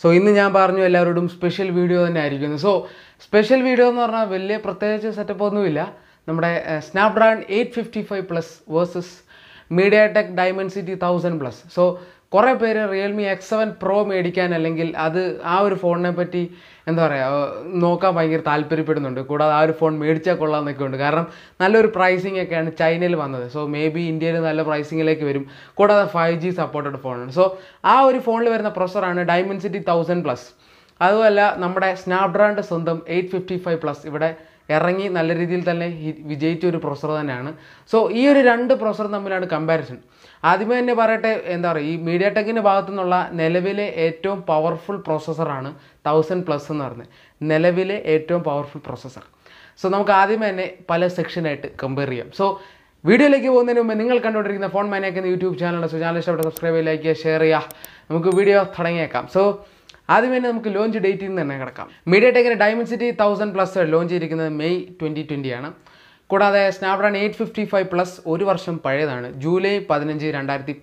So, this is a special video. So, special video is a setup. Snapdragon 855 Plus versus MediaTek Dimensity 1000 Plus. So, Realme X7 Pro medican allengil adu our phone ne patti endha paraya nokka bayangir thalparippedunundu koodade our phone medicha kollanokkundu karanam nalloru pricing ekkana China il vannathu so maybe India il nalla pricing ilekku verum koodade 5G supported phone so aa oru phone il varuna processor aanu Dimensity 1000 Plus aduvalla nammade Snapdragon ante sondam 855 Plus ivide errangi nalla reethiyil thanne vijayichu oru processor thanana so ee oru rendu processor thammilaanu comparison. That's why I said that MediaTek is a powerful processor. 1000 plus. It's a powerful processor. So, we compare. So, video, if you like the phone, YouTube channel, subscribe, like, share. Video. So, that's why we have a launch date. MediaTek Dimensity 1000 Plus launch in May 2020. Snapdragon 855 Plus 1 version July 15, 2019.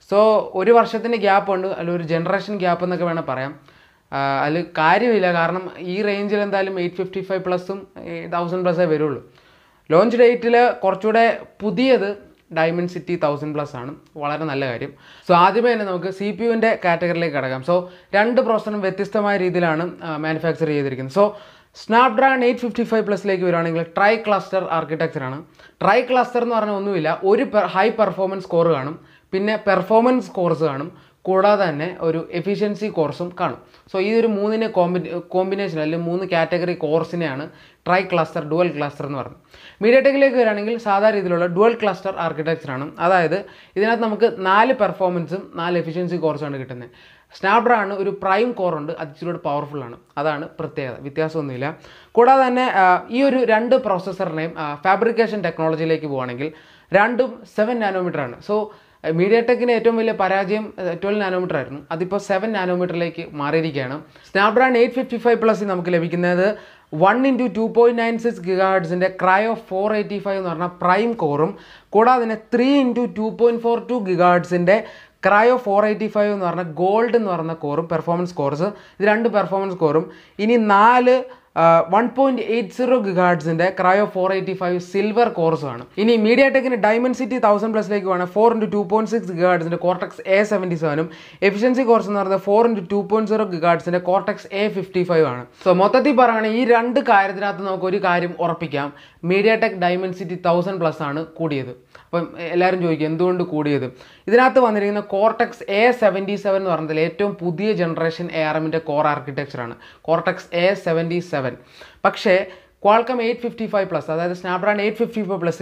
So, 1 version gap and a generation gap. That's why this range is 855 Plus 1000 Plus. Launch date is a Dimensity 1000 Plus. So, that's why CPU category. So, 2 processors are manufactured. So, Snapdragon 855 Plus like tri-cluster architecture. Tri-cluster is a high-performance core, performance cores, and efficiency cores. So, this is a combination of category cores. Tri-cluster, dual-cluster. MediaTek is a dual-cluster architecture. That is, we have 4 performance and 4 efficiency cores. Snapdragon is a prime core and it's powerful. That's the two processor name fabrication technology like random 7nm. So MediaTek is 12nm. That's 7nm like Snapdragon 855 Plus is 1 × 2.96 GHz in the Kryo 485 prime core. 3 × 2.42 GHz in the Kryo 485 gold core performance cores. This is 2 performance cores. This is 1.80 GHz in the Kryo 485 silver cores. This is MediaTek Dimensity 1000 Plus 4 × 2.6 GHz in the Cortex A77. Efficiency cores 4 × 2.0 GHz in the Cortex A55. So, this is the MediaTek Dimensity 1000 Plus. Cortex A77 is the latest generation ARM core architecture. Cortex A77. Pakshe, Qualcomm 855 Plus, that is Snapdragon 855 Plus,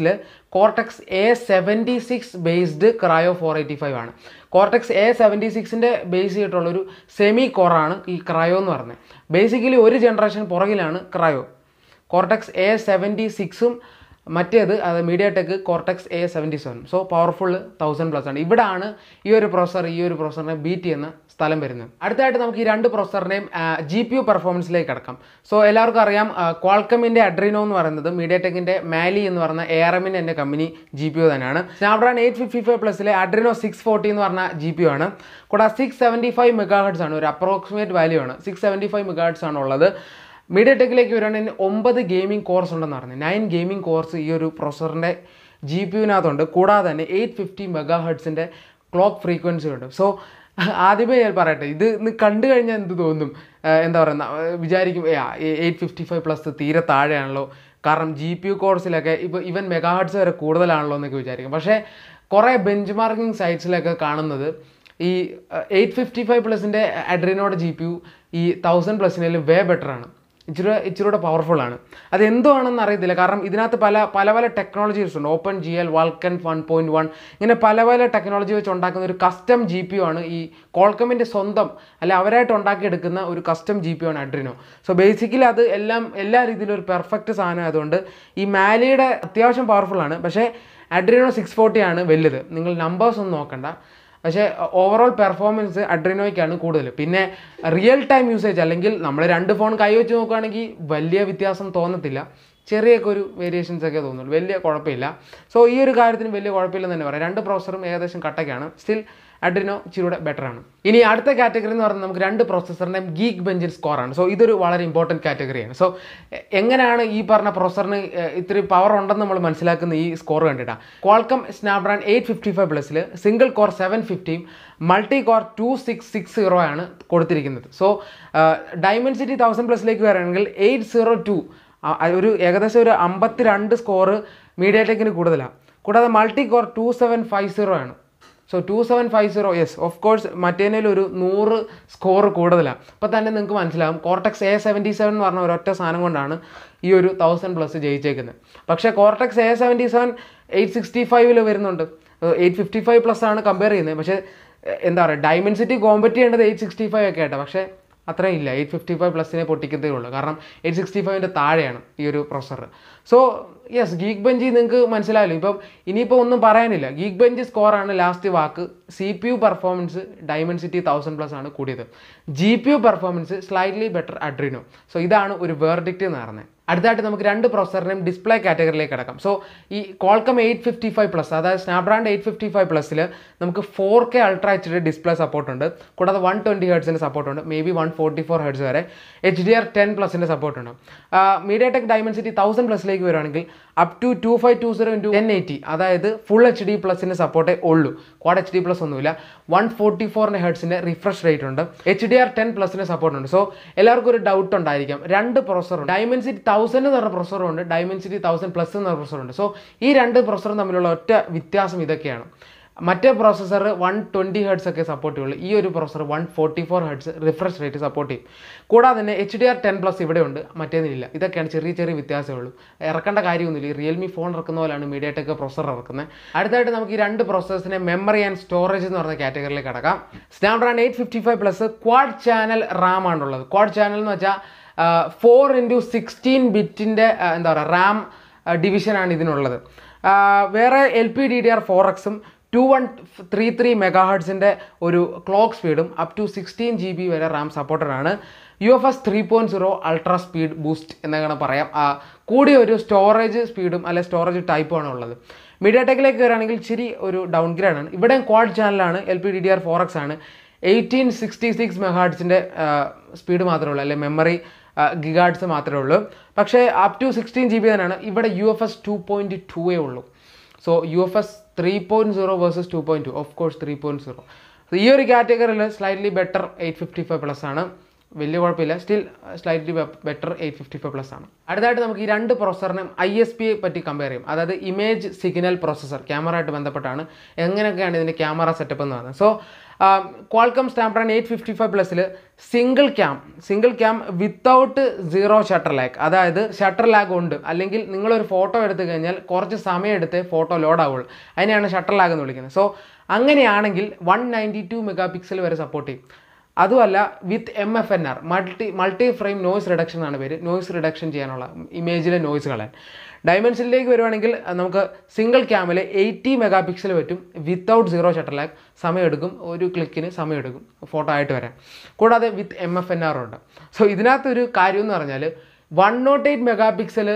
Cortex A76 based Kryo 485. Cortex A76 is based on semi-core Kryo. Basically, one generation Kryo. Cortex A76 MediaTek Cortex A77. So powerful 1000 plus. This is this processor beat in stalam verunnu. Aduthayitte namukku ee rendu processor name GPU performance like kadakam. So ellarkku ariyam Qualcomm inde Adreno ennu parayunnathu MediaTek inde Mali ennu parayna ARM inde company GPU thanana. Snapdragon 855 Plus ile Adreno 640 ennu parayna GPU aanu. Koda 675 MHz aanu oru approximate value aanu. 675 MHz aanu ullathu. MediaTek like you run in 9 gaming cores 9 gaming cores processor GPU nathondu kuda than 850 megahertz in the clock frequency. So adime parate idu kandu kanja endu thonum endha parana vijayarikum 855 plus theera thaalayanallo karam GPU cores like even megahertz vare koodalaanallo ennu vijayarikum pakshe kore benchmarking sites like kaanunathu ee 855 plus inde Adreno GPU ee 1000 plus nile way better aanu. It's powerful. That's why I know technologies. OpenGL, Vulkan 1.1. There are technologies that custom GPU. Qualcomm is a custom GPU. So basically, that's perfect. This Mali is powerful. Adreno 640 is well. Numbers. Overall performance Adreno is real time usage. So, this is the variation. Still, Adreno is better. In the category, we have two processors, Geekbench score. So, this is a very important category. So, where do we have this power on this score? Qualcomm Snapdragon 855 Plus, single core 750, multi core 2660. So, Dimensity 1000 Plus 802. That's a 52 score MediaTek. The multi-core 2750. So 2750, yes, of course, Matanel is 100 score. But then you can Cortex A77 is 1000 plus. But Cortex A77 865 855 plus compare. But Dimensity competitive 865. That's not 855 plus is 865 is a processor. So, yes, Geekbench is Geekbench score is last CPU performance Dimensity 1000 plus GPU performance is slightly better Adreno. So, this is a verdict. At that, we have two processors display category. So, Qualcomm 855 Plus, that is Snapdragon 855 Plus, we have 4K Ultra HD display support, 120Hz support, maybe 144Hz, HDR10 Plus support. MediaTek Dimensity 1000 Plus, up to 2520x1080, that is Full HD Plus support, Quad HD Plus, 144Hz refresh rate, HDR10 Plus support. So, everyone has a doubt on that. Two processors, Dimensity 1000 is a processor and Dimensity 1000 Plus is a processor. So, these two processors are Mate processor 120Hz support. This processor 144Hz refresh rate support. HDR10 Plus is not Realme phone and MediaTek processor. At that time, we have two processors memory and storage category. Snapdragon 855 Plus quad channel RAM. Quad channel is 4x16 bit RAM division. Where LPDDR4X 2133 MHz in the clock speed up to 16 GB RAM supported UFS 3.0 ultra speed boost storage speed storage type MediaTek like downgrade is quad channel LPDDR4X 1866 MHz in the speed memory gigahertz but up to 16 GB UFS 2.2. So UFS 3.0 versus 2.2, of course 3.0. So this category is slightly better 855 Plus. Still slightly better 855 Plus. At that time, we compare two processors ISP. That is image signal processor. Camera camera setup. So Qualcomm Snapdragon 855 Plus single cam without zero shutter lag. That is shutter lag only. Allengil, ningal oru photo eduthu korchu samayam eduthe photo load avul. Adineyana shutter lag ennu vilikkunnathu. So anganeyannengil 192 megapixel vare support cheyum. Adu alla with MFNR multi-frame noise reduction aanu peru. Noise reduction cheyanulla image ile noise kalayan. Dimensity like single camera 80 megapixel without zero shutter lag. One click in a photo. With MFNR. So this is a carrier 108 megapixel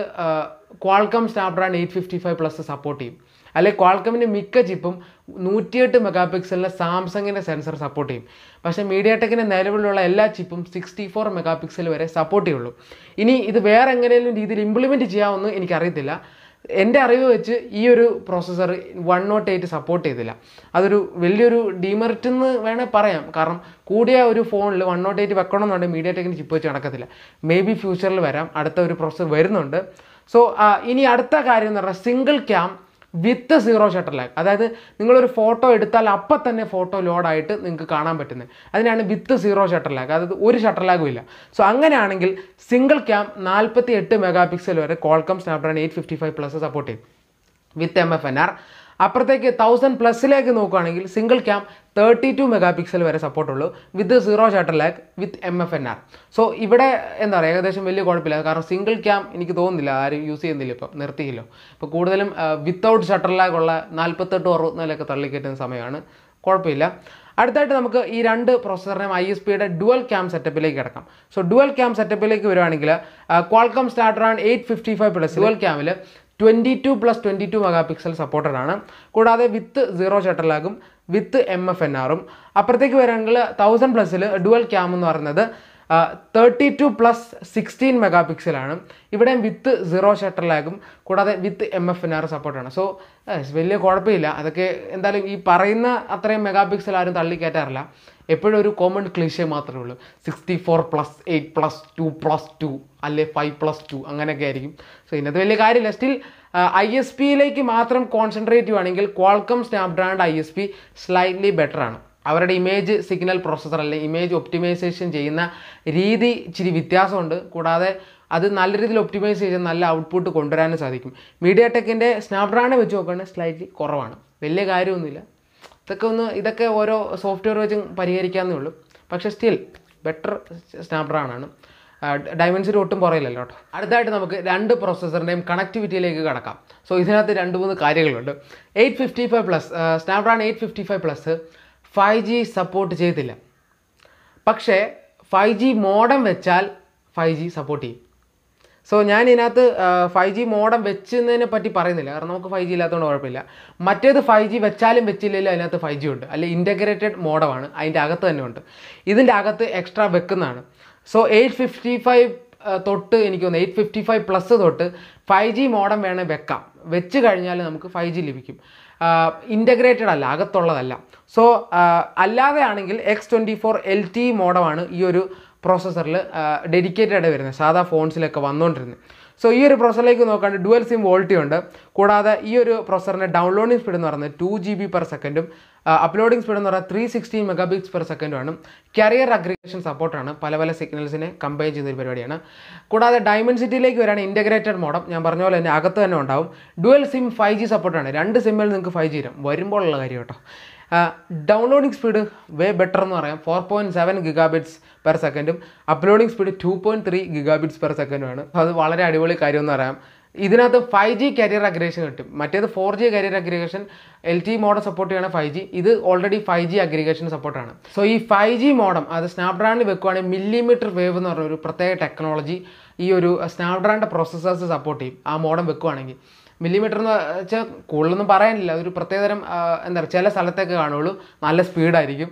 Qualcomm Snapdragon 855 Plus support team. Qualcomm Mika chipum 108 megapixel Samsung sensor support team. But MediaTek Nairobi chipum 64 megapixel support. This is where implement in Caridilla. End Ariu processor 108 support. Other value demerit param caram could phone 108 MediaTek. Maybe future processor. So in the single cam with the zero shutter lag. That is, you can load a photo and you photo load it. That is, with the zero shutter lag. That is, one shutter lag. So, angle, single cam 48 megapixel Qualcomm Snapdragon 855 Plus support with MFNR. Appartake 1000 plus single cam 32 megapixel support with the zero shutter lag with MFNR. So ivide single cam enikku thonnilla use without shutter lag 48 64 at that time, we have two processors ISP dual cam setup. So dual cam setup Qualcomm Snapdragon 855 Plus dual cam 22 plus 22 megapixel supported. With zero shutter lag, with MFNR. Apprathekku varankil 1000 plus dual cam ennu parnathu 32 plus 16 megapixel aanu. Ivide with zero shutter lag kodade with MFNR support aanu. So veliya kodapilla adokke endalum ee parayna athre megapixel aarum thalli ketarilla. Eppozhum oru common cliche maatrame ullu 64 plus 8 plus 2 plus 2 alle 5 plus 2 anganeke aayirikum. So inathu veliya karyilla. Still ISP like matram concentrate cheyanengil Qualcomm Snapdragon ISP slightly better aanu. Our image signal processor, image optimization, reading Chirivitasund, Kodade, other Nalrith optimization, Nala output to Kondrana Sadikim. MediaTek in the Snapdragon, which open slightly Koravan. Vele Gairunilla. The Kono Idaka or software watching Parirican, but still better Snapdragon. Dimensity 1000 parallel. At that, the processor name connectivity. So, this is the carrier. 855 plus, Snapdragon 855 plus. 5G support cheyidilla. Pakshe 5G modem vechal 5G support. So njan inathu 5G modem vechchennene patti parayunnilla karanam namukku 5G illathonu korappilla. Mattedu 5G vechalum vechillilla inathu 5G und. Alle integrated modem aanu adinte agathu thanne und. Idinte agathu extra vekkunnanu. So 855 thottu enikku 855 plus thottu 5G modem vena vekkam. Vechu kazhinjal namukku 5G libikkum. Integrated alla agatholladalla. So alladeyannengil X24 LTE modem aanu ee oru processor il dedicated aayide varunne sada phones ilekku vannondirunne. So ee oru processor like nokkande dual sim volt undu kodade ee oru processor ne downloading speed ennu parayunne 2 GB per second, uploading speed ennu parayunne 360 megabits per second aanu. Carrier aggregation support aanu, pala pala signals ne combine cheynna oru pariyadi aanu. Kodade Dimensity like varana integrated modem njan parnja pole enne agathu thanne undavum. Dual sim 5G support aanu, rendu sim il ningalku 5G iram varumbol ulla karyam ട്ടോ. Downloading speed way better ennu parayam, 4.7 gigabits per second, uploading speed 2.3 gigabits per second aanu. Adu valare adivoli karyam ennu parayam. Idinathu 5G carrier aggregation kittum. Mattedu 4G carrier aggregation, LTE modem support cheyana 5G, idu already 5G aggregation support aanu. So ee 5G modem adu Snapdragon il vekkuvane millimeter wave ennu parayana oru pratheka technology ee oru Snapdragon processors support cheyum. Aa modem vekkuvane millimeter ennu vecha koolunum parayilla oru pratheka tharam endha chela salathekku kaanullu nalla speed aayirikum.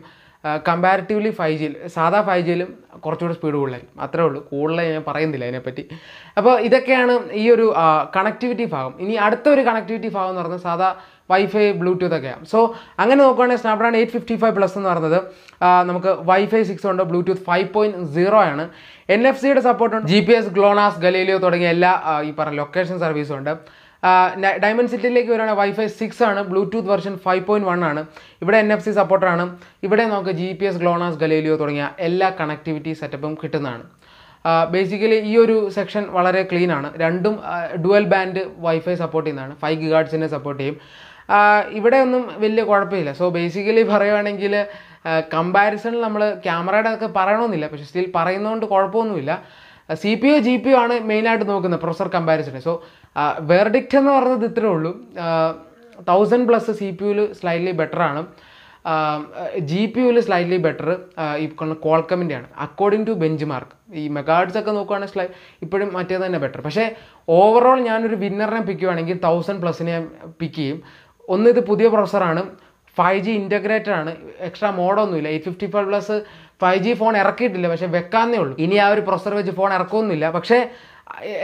Comparatively 5G sada 5G ilum korchude speed koollarikkum athre ullu koolla njan parayunnilla adine patti. Appo idakkeyana ee oru connectivity bhagam. Ini adutha oru connectivity bhagam ennu parayna sada Wi-Fi Bluetooth ഒക്കെ ആവും. So അങ്ങനെ നോക്കുകയാണെങ്കിൽ Snapdragon 855 plus എന്ന് പറയുന്നത് നമുക്ക് wifi 6 ഉണ്ട്, bluetooth 5.0 ആണ്, NFC-യുടെ സപ്പോർട്ട് ഉണ്ട്, GPS, ഗ്ലോണാസ്, ഗലീലിയോ തുടങ്ങിയ എല്ലാ ഈ പറഞ്ഞ ലൊക്കേഷൻ സർവീസും ഉണ്ട്. ഡൈമെൻസിറ്റിയിലേക്ക് വരുവാണെങ്കിൽ വൈഫൈ 6 ആണ്, ബ്ലൂടൂത്ത് വെർഷൻ 5.1 ആണ്, ഇവിടെ NFC സപ്പോർട്ട് ആണ്, ഇവിടെ നമുക്ക് GPS, ഗ്ലോണാസ്, ഗലീലിയോ തുടങ്ങിയ എല്ലാ കണക്ടിവിറ്റി സെറ്റപ്പും കിട്ടുന്നതാണ്. Basically ഈ ഒരു സെക്ഷൻ വളരെ ക്ലീൻ ആണ്. രണ്ടും ഡ്യുവൽ ബാൻഡ് വൈഫൈ സപ്പോർട്ട് ചെയ്യുന്നതാണ്, 5 ഗിഗാഹെർട്സിനെ സപ്പോർട്ട് ചെയ്യും. ഇവിടെ ഒന്നും വലിയ കുഴപ്പമില്ല. സോ ബേസിക്കലി പറയുകയാണെങ്കിൽ കമ്പാരിസണിൽ നമ്മൾ ക്യാമറയുടെ ഒക്കെ പറയണമെന്നില്ല, പക്ഷേ സ്റ്റിൽ പറയുന്നതുകൊണ്ട് കുഴപ്പമൊന്നുമില്ല. CPU GPU ആണ് മെയിനായിട്ട് നോക്കുന്നത് പ്രൊസസർ കമ്പാരിസണിൽ. സോ വെർഡിക്റ്റ് എന്ന് പറയുന്നത് ഇത്രയേ ഉള്ളൂ, 1000 പ്ലസ് CPU സ്ലൈറ്റ്ലി ബെറ്റർ ആണ്, GPU സ്ലൈറ്റ്ലി ബെറ്റർ ഈ കോൾക്കമിൻ്റെ ആണ് അക്കോർഡിംഗ് ടു ബെഞ്ച് മാർക്ക്. ഈ മെഗാഹെർട്സ് ഒക്കെ നോക്കുകയാണെങ്കിൽ ഇപ്പോഴും മറ്റേത് തന്നെ ബെറ്റർ. പക്ഷേ ഓവറോൾ ഞാനൊരു വിന്നറിനെ പിക്ക് ചെയ്യുകയാണെങ്കിൽ 1000 പ്ലസിനെ പിക്ക് ചെയ്യും. ഒന്ന് ഇത് പുതിയ പ്രൊസസറാണ്, 5G ഇൻ്റഗ്രേറ്റഡ് ആണ്, എക്സ്ട്രാ മോഡൊന്നുമില്ല, 855 പ്ലസ് 5G ഫോൺ ഇറക്കിയിട്ടില്ല, പക്ഷേ വെക്കാന്നേ ഉള്ളൂ. ഇനി ആ ഒരു പ്രൊസസർ വെച്ച് ഫോൺ ഇറക്കുമൊന്നുമില്ല. പക്ഷേ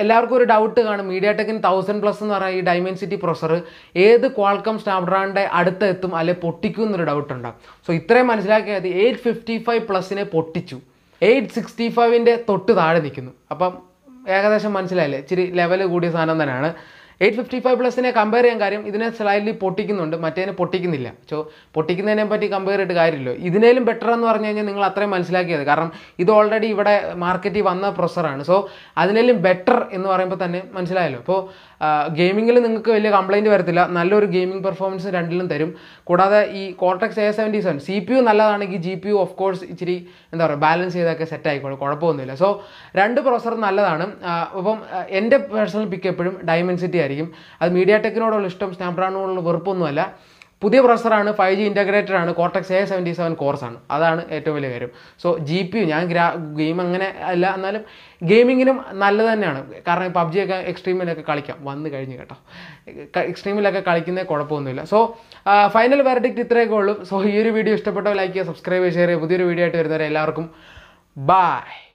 എല്ലാവർക്കും ഒരു ഡൗട്ട് കാണും, മീഡിയാടെക്കിന് 1000 പ്ലസ് എന്ന് പറഞ്ഞാൽ ഈ ഡൈമെൻസിറ്റി പ്രൊസസർ ഏത് ക്വാൾക്കം സ്നാപ്ഡ്രാഗണിൻ്റെ അടുത്തെത്തും അല്ലെ പൊട്ടിക്കും എന്നൊരു ഡൗട്ട് ഉണ്ടാകും. സോ ഇത്രയും മനസ്സിലാക്കിയത് 855 പ്ലസിനെ പൊട്ടിച്ചു, 865-ൻ്റെ തൊട്ട് താഴെ നിൽക്കുന്നു. അപ്പം ഏകദേശം മനസ്സിലായില്ലേ, ഇച്ചിരി ലെവൽ കൂടിയ സാധനം തന്നെയാണ്. 855 പ്ലസിനെ കമ്പയർ ചെയ്യാൻ കാര്യം ഇതിനെ സ്ലൈറ്റ്ലി പൊട്ടിക്കുന്നുണ്ട്, മറ്റേതിനെ പൊട്ടിക്കുന്നില്ല. സോ പൊട്ടിക്കുന്നതിനെ പറ്റി കമ്പയർ ചെയ്തിട്ട് കാര്യമില്ല. ഇതിനേലും ബെറ്റർ എന്ന് പറഞ്ഞു കഴിഞ്ഞാൽ നിങ്ങൾ അത്രയും മനസ്സിലാക്കിയത്, കാരണം ഇത് ഓൾറെഡി ഇവിടെ മാർക്കറ്റിൽ വന്ന പ്രൊസറാണ്. സോ അതിനേലും ബെറ്റർ എന്ന് പറയുമ്പോൾ തന്നെ മനസ്സിലായല്ലോ. അപ്പോൾ ഗെയിമിങ്ങിൽ നിങ്ങൾക്ക് വലിയ കംപ്ലൈൻറ്റ് വരത്തില്ല, നല്ലൊരു ഗെയിമിംഗ് പെർഫോമൻസ് രണ്ടിലും തരും. കൂടാതെ ഈ കോർട്ടക്സ് A77 CPU നല്ലതാണെങ്കിൽ GPU ഓഫ് കോഴ്സ് ഇച്ചിരി എന്താ പറയുക ബാലൻസ് ചെയ്തൊക്കെ സെറ്റ് ആയിക്കോളും, കുഴപ്പമൊന്നുമില്ല. സോ രണ്ട് പ്രൊസർ നല്ലതാണ്. അപ്പം എൻ്റെ പേഴ്സണൽ പിക്ക് എപ്പോഴും ഡൈമെൻസിറ്റി ആയിരിക്കും. അത് മീഡിയാടെക്കിനോടുള്ള ഇഷ്ടം സ്നാപ്ഡ്രാഗണിനോടുള്ള വെറുപ്പൊന്നുമല്ല. പുതിയ പ്രൊസസ്സറാണ് 5G ഇൻ്റഗ്രേറ്റഡ് ആണ് കോർട്ടെക്സ് A77 കോർസാണ് അതാണ് ഏറ്റവും വലിയ കാര്യം സോ GPU ഞാൻ ഗെയിം അങ്ങനെ അല്ല എന്നാലും ഗെയിമിങ്ങിനും നല്ലത് തന്നെയാണ് കാരണം PUBG ഒക്കെ എക്സ്ട്രീമിലൊക്കെ കളിക്കാം വന്നു കഴിഞ്ഞു കേട്ടോ എക്സ്ട്രീമിലൊക്കെ കളിക്കുന്നേ കുഴപ്പമൊന്നുമില്ല സോ ഫൈനൽ വെർഡിക്റ്റ് ഇത്രയൊക്കെ ഉള്ളൂ സോ ഈ ഒരു വീഡിയോ ഇഷ്ടപ്പെട്ടോ ലൈക്ക് ചെയ്യുക സബ്സ്ക്രൈബ് ചെയ്യുക ഷെയർ ചെയ്യുക പുതിയൊരു വീഡിയോ ആയിട്ട് വരുന്നവരെ എല്ലാവർക്കും ബൈ